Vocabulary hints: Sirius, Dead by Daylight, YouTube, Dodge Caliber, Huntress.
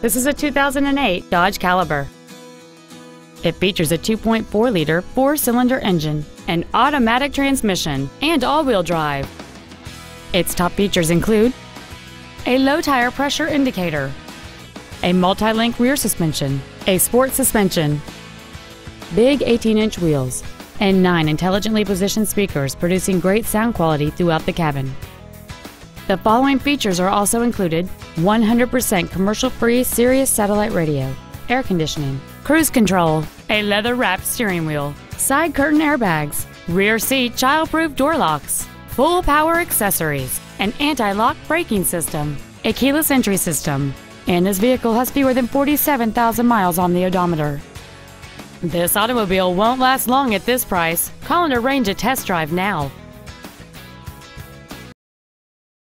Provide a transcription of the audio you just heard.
This is a 2008 Dodge Caliber. It features a 2.4-liter four-cylinder engine, an automatic transmission, and all-wheel drive. Its top features include a low-tire pressure indicator, a multi-link rear suspension, a sport suspension, big 18-inch wheels, and 9 intelligently positioned speakers producing great sound quality throughout the cabin. The following features are also included: 100% commercial-free Sirius satellite radio, air conditioning, cruise control, a leather-wrapped steering wheel, side curtain airbags, rear seat child-proof door locks, full power accessories, an anti-lock braking system, a keyless entry system, and this vehicle has fewer than 47,000 miles on the odometer. This automobile won't last long at this price. Call and arrange a test drive now.